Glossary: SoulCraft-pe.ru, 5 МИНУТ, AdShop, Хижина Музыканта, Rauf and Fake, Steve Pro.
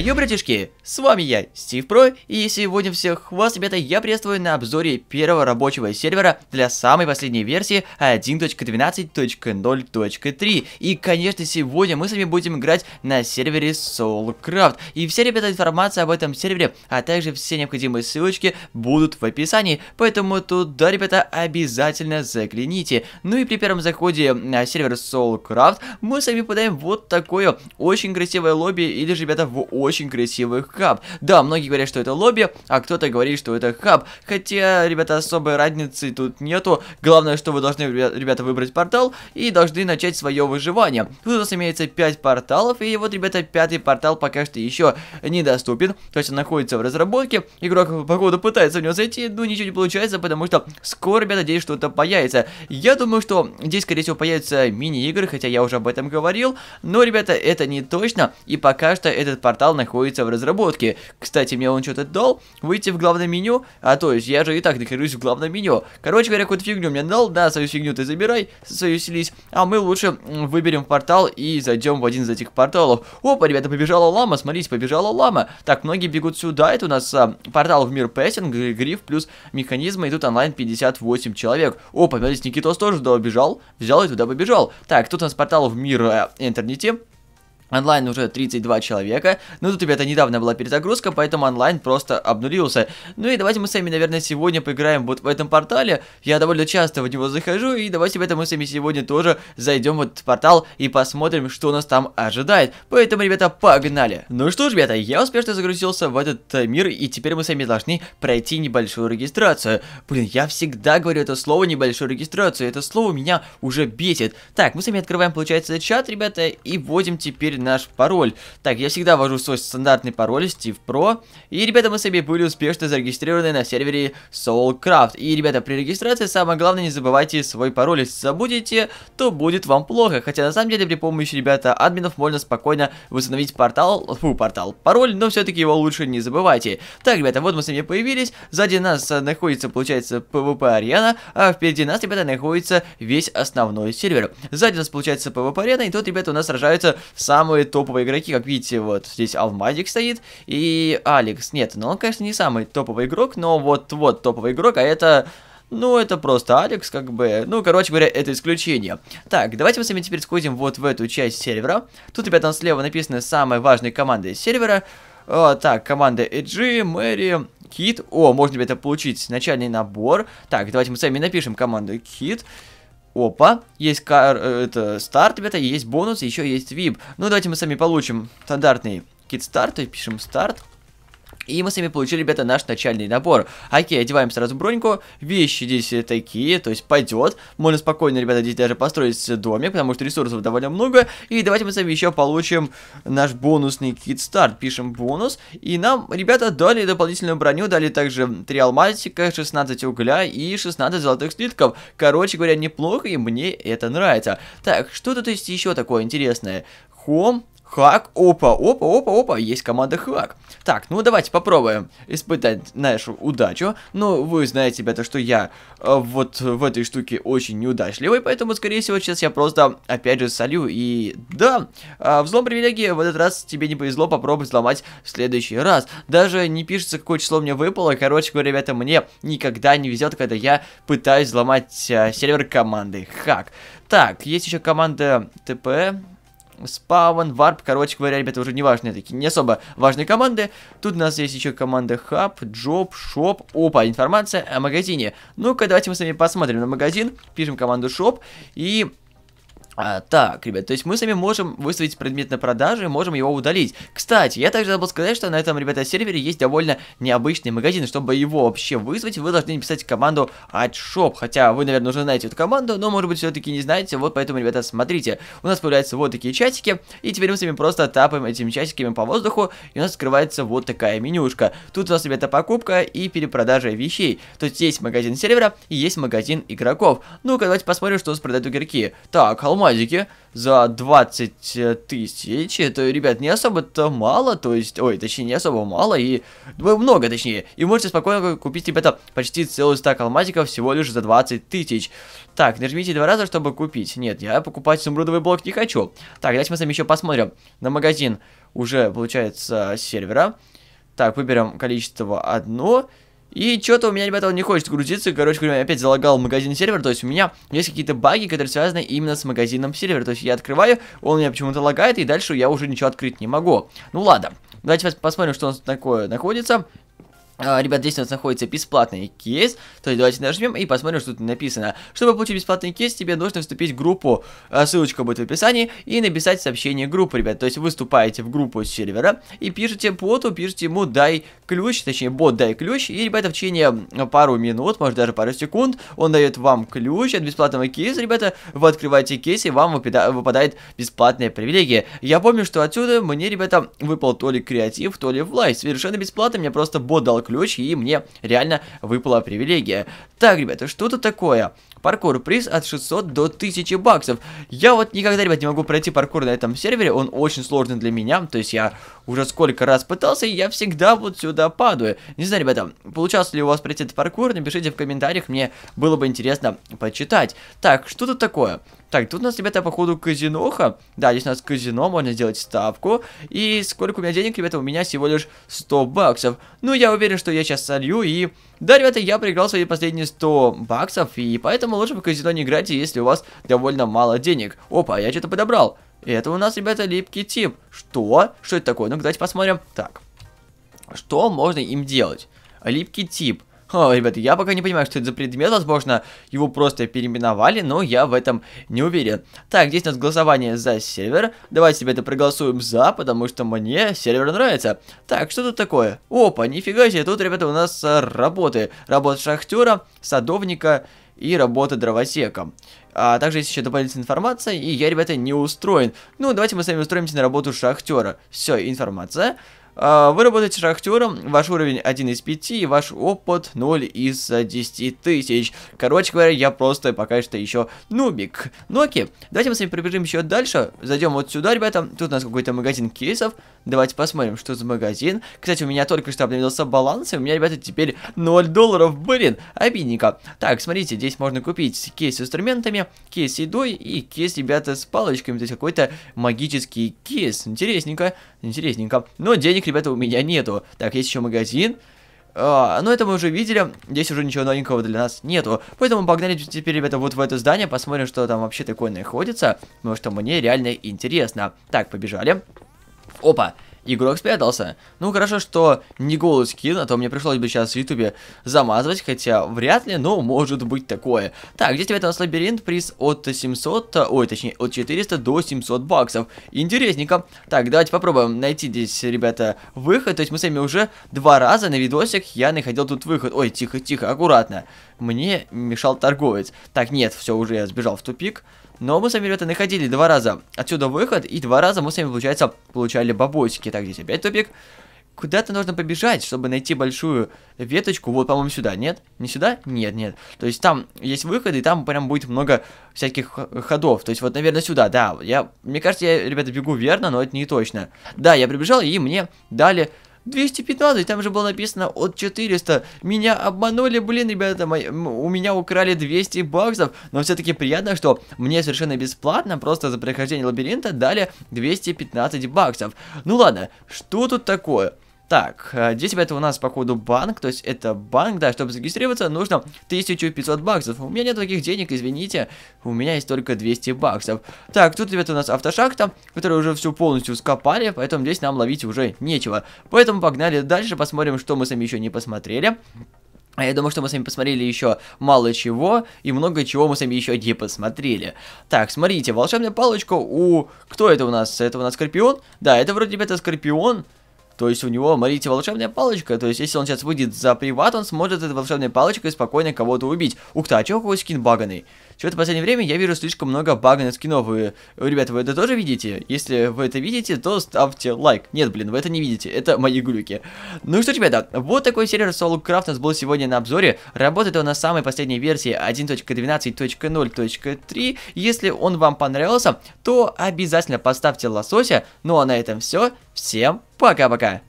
Йо, братишки, с вами я, Steve Pro, и сегодня всех вас, ребята, я приветствую на обзоре первого рабочего сервера для самой последней версии 1.12.0.3. И, конечно, сегодня мы с вами будем играть на сервере Soulcraft. И вся, ребята, информация об этом сервере, а также все необходимые ссылочки будут в описании, поэтому туда, ребята, обязательно загляните. Ну и при первом заходе на сервер Soulcraft мы с вами попадаем вот такое очень красивое лобби, или же, ребята, в очень красивый хаб. Да, многие говорят, что это лобби, а кто-то говорит, что это хаб. Хотя, ребята, особой разницы тут нету. Главное, что вы должны, ребята, выбрать портал и должны начать свое выживание. Тут у нас имеется 5 порталов, и вот, ребята, пятый портал пока что еще недоступен. То есть он находится в разработке. Игрок, походу, пытается в него зайти, но ничего не получается, потому что скоро, ребята, здесь что-то появится. Я думаю, что здесь, скорее всего, появятся мини-игры, хотя я уже об этом говорил. Но, ребята, это не точно, и пока что этот портал находится в разработке. Кстати, мне он что-то дал. Выйти в главное меню. А то есть, я же и так нахожусь в главном меню. Короче говоря, какую-то фигню мне дал. Да, свою фигню ты забирай, свою селись. А мы лучше выберем портал и зайдем в один из этих порталов. Опа, ребята, побежала лама. Смотрите, побежала лама. Так, многие бегут сюда. Это у нас портал в мир пессинг, гриф плюс механизмы. И тут онлайн 58 человек. Опа, смотрите, Никитос тоже туда убежал. Взял и туда побежал. Так, тут у нас портал в мир интернете. Онлайн уже 32 человека. Ну, тут, ребята, недавно была перезагрузка, поэтому онлайн просто обнулился. Ну и давайте мы с вами, наверное, сегодня поиграем вот в этом портале. Я довольно часто в него захожу, и давайте, ребята, мы с вами сегодня тоже зайдем в этот портал и посмотрим, что нас там ожидает. Поэтому, ребята, погнали! Ну что ж, ребята, я успешно загрузился в этот мир, и теперь мы с вами должны пройти небольшую регистрацию. Блин, я всегда говорю это слово «небольшую регистрацию», это слово меня уже бесит. Так, мы с вами открываем, получается, чат, ребята, и вводим теперь наш пароль. Так, я всегда ввожу свой стандартный пароль Steve Pro. И, ребята, мы с вами были успешно зарегистрированы на сервере Soulcraft. И, ребята, при регистрации самое главное, не забывайте свой пароль. Если забудете, то будет вам плохо. Хотя, на самом деле, при помощи, ребята, админов можно спокойно восстановить пароль, но все-таки его лучше не забывайте. Так, ребята, вот мы с вами появились. Сзади нас находится, получается, PvP-арена, а впереди нас, ребята, находится весь основной сервер. Сзади нас, получается, PvP-арена, и тут, ребята, у нас сражаются сам топовые игроки, как видите, вот здесь Алмазик стоит и Алекс. Нет, ну он, конечно, не самый топовый игрок, но вот топовый игрок, а это... Ну, это просто Алекс, как бы... Ну, короче говоря, это исключение. Так, давайте мы с вами теперь сходим вот в эту часть сервера. Тут, ребята, слева написаны самые важные команды сервера. Так, команда Эджи, Мэри... Кит. О, можно, ребята, получить начальный набор. Так, давайте мы с вами напишем команду Кит. Опа, есть старт, ребята, есть бонус, еще есть VIP. Ну, давайте мы с вами получим стандартный кит старт, пишем старт. И мы с вами получили, ребята, наш начальный набор. Окей, одеваем сразу броньку. Вещи здесь такие, то есть пойдет. Можно спокойно, ребята, здесь даже построить домик, потому что ресурсов довольно много. И давайте мы с вами еще получим наш бонусный кит-старт. Пишем бонус. И нам, ребята, дали дополнительную броню. Дали также 3 алмазика, 16 угля и 16 золотых слитков. Короче говоря, неплохо, и мне это нравится. Так, что тут есть еще такое интересное? Хом. Хак, опа, есть команда Хак. Так, ну давайте попробуем испытать нашу удачу. Ну, вы знаете, ребята, что я вот в этой штуке очень неудачливый, поэтому, скорее всего, сейчас я просто опять же солю. И да, взлом привилегии в этот раз тебе не повезло, попробуй взломать в следующий раз. Даже не пишется, какое число мне выпало. Короче говоря, ребята, мне никогда не везет, когда я пытаюсь взломать сервер команды Хак. Так, есть еще команда ТП... Спаун, варп, короче говоря, ребята, уже не важные такие, не особо важные команды. Тут у нас есть еще команда хаб, джоб, шоп. Опа, информация о магазине. Ну-ка, давайте мы с вами посмотрим на магазин. Пишем команду шоп и... так, ребят, то есть мы с вами можем выставить предмет на продаже, можем его удалить. Кстати, я также забыл сказать, что на этом, ребята, сервере есть довольно необычный магазин. Чтобы его вообще вызвать, вы должны написать команду AdShop. Хотя вы, наверное, уже знаете эту команду, но, может быть, все-таки не знаете. Вот поэтому, ребята, смотрите. У нас появляются вот такие чатики, и теперь мы с вами просто тапаем этими чатиками по воздуху, и у нас открывается вот такая менюшка. Тут у нас, ребята, покупка и перепродажа вещей. То есть есть магазин сервера и есть магазин игроков. Ну-ка, давайте посмотрим, что у нас продают игроки. Так, алмаз. алмазики за 20 тысяч. Это, ребят, не особо-то мало, то есть, ой, точнее, не особо мало, и много, точнее. И можете спокойно купить, ребята, почти целый стак алмазиков всего лишь за 20 тысяч. Так, нажмите 2 раза, чтобы купить. Нет, я покупать изумрудовый блок не хочу. Так, давайте мы с вами еще посмотрим на магазин уже, получается, сервера. Так, выберем количество 1. И что-то у меня, ребята, он не хочет грузиться. Короче говоря, опять залагал магазин сервер. То есть у меня есть какие-то баги, которые связаны именно с магазином сервера. То есть я открываю, он у меня почему-то лагает, и дальше я уже ничего открыть не могу. Ну ладно, давайте посмотрим, что у нас такое находится. Ребят, здесь у нас находится бесплатный кейс. То есть давайте нажмем и посмотрим, что тут написано. Чтобы получить бесплатный кейс, тебе нужно вступить в группу, ссылочка будет в описании, и написать сообщение группы, ребят. То есть вы вступаете в группу сервера и пишете боту, пишите ему дай ключ, точнее бот дай ключ, и, ребята, в течение пару минут, может даже пару секунд, он дает вам ключ от бесплатного кейса, ребята, вы открываете кейс, и вам выпадает бесплатная привилегия. Я помню, что отсюда мне, ребята, выпал то ли креатив, то ли власть. Совершенно бесплатно, мне просто бот дал ключ, и мне реально выпала привилегия. Так, ребята, что тут такое? Паркур, приз от 600 до 1000 баксов. Я вот никогда, ребят, не могу пройти паркур на этом сервере, он очень сложный для меня, то есть я уже сколько раз пытался, и я всегда вот сюда падаю. Не знаю, ребята, получалось ли у вас пройти этот паркур, напишите в комментариях, мне было бы интересно почитать. Так, что тут такое? Так, тут у нас, ребята, походу казиноха. Да, здесь у нас казино, можно сделать ставку. И сколько у меня денег, ребята, у меня всего лишь 100 баксов. Ну, я уверен, что я сейчас солью, и... Да, ребята, я проиграл свои последние 100 баксов, и поэтому лучше в казино не играйте, если у вас довольно мало денег. Опа, я что-то подобрал. Это у нас, ребята, липкий тип. Что? Что это такое? Ну-ка, давайте посмотрим. Так, что можно им делать? Липкий тип. О, ребята, я пока не понимаю, что это за предмет, возможно, его просто переименовали, но я в этом не уверен. Так, здесь у нас голосование за сервер. Давайте, ребята, проголосуем за, потому что мне сервер нравится. Так, что тут такое? Опа, нифига себе, тут, ребята, у нас работы. Работа шахтера, садовника и работа дровосека. А также есть еще дополнительная информация, и я, ребята, не устроен. Ну, давайте мы с вами устроимся на работу шахтера. Все, информация. Вы работаете шахтером, ваш уровень 1 из 5, и ваш опыт 0 из 10 тысяч. Короче говоря, я просто пока что еще нубик. Ну окей, давайте мы с вами пробежим еще дальше. Зайдем вот сюда, ребята. Тут у нас какой-то магазин кейсов. Давайте посмотрим, что за магазин. Кстати, у меня только что обновился баланс, и у меня, ребята, теперь 0 долларов. Блин, обидненько. Так, смотрите, здесь можно купить кейс с инструментами, кейс с едой и кейс, ребята, с палочками. То есть какой-то магический кейс. Интересненько, интересненько. Но денег, ребята, у меня нету. Так, есть еще магазин. Но это мы уже видели. Здесь уже ничего новенького для нас нету. Поэтому погнали теперь, ребята, вот в это здание. Посмотрим, что там вообще такое находится. Потому что мне реально интересно. Так, побежали. Опа, игрок спрятался. Ну, хорошо, что не голый скин, а то мне пришлось бы сейчас в ютубе замазывать, хотя вряд ли, но может быть такое. Так, здесь, ребята, у нас лабиринт, приз от 400 до 700 баксов. Интересненько. Так, давайте попробуем найти здесь, ребята, выход. То есть мы с вами уже 2 раза на видосах я находил тут выход. Ой, тихо-тихо, аккуратно. Мне мешал торговец. Так, нет, все, уже я сбежал в тупик. Но мы с вами, ребята, находили 2 раза отсюда выход, и 2 раза мы с вами, получается, получали бабосики. Так, здесь опять тупик. Куда-то нужно побежать, чтобы найти большую веточку. Вот, по-моему, сюда, нет? Не сюда? Нет, нет. То есть там есть выход, и там прям будет много всяких ходов. То есть вот, наверное, сюда, да. Мне кажется, я, ребята, бегу верно, но это не точно. Да, я прибежал, и мне дали... 215, там же было написано от 400. Меня обманули, блин, ребята, у меня украли 200 баксов. Но все-таки приятно, что мне совершенно бесплатно, просто за прохождение лабиринта дали 215 баксов. Ну ладно, что тут такое? Так, здесь, ребята, у нас, походу, банк, то есть это банк, да, чтобы зарегистрироваться, нужно 1500 баксов. У меня нет таких денег, извините, у меня есть только 200 баксов. Так, тут, ребята, у нас автошахта, которую уже всю полностью скопали, поэтому здесь нам ловить уже нечего. Поэтому погнали дальше, посмотрим, что мы с вами еще не посмотрели. А я думаю, что мы с вами посмотрели еще мало чего, и много чего мы с вами еще не посмотрели. Так, смотрите, волшебная палочка у... Кто это у нас? Это у нас Скорпион? Да, это вроде, ребята, Скорпион. То есть у него, смотрите, волшебная палочка. То есть если он сейчас выйдет за приват, он сможет этой волшебной палочкой спокойно кого-то убить. Ух ты, а чё какой скин баганый? Чего-то в последнее время я вижу слишком много баганных скинов. Ребята, вы это тоже видите? Если вы это видите, то ставьте лайк. Нет, блин, вы это не видите, это мои глюки. Ну что, ребята, вот такой сервер SoloCraft у нас был сегодня на обзоре. Работает он на самой последней версии 1.12.0.3. Если он вам понравился, то обязательно поставьте лосося. Ну а на этом все. Всем пока-пока.